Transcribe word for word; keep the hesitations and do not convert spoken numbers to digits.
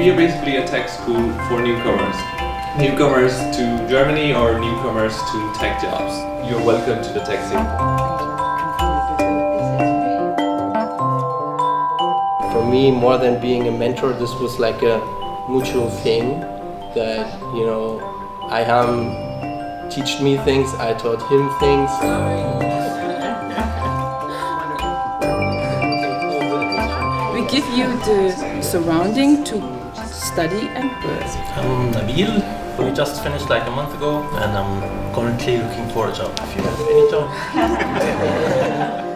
we are basically a tech school for newcomers. Newcomers to Germany or newcomers to tech jobs. You're welcome to the tech scene. For me, more than being a mentor, this was like a mutual thing that, you know, I am um, teach me things, I taught him things. We give you the surrounding to study and work. I'm Nabil. We just finished like a month ago and I'm currently looking for a job. If you have any job.